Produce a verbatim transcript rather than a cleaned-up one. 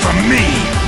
from me!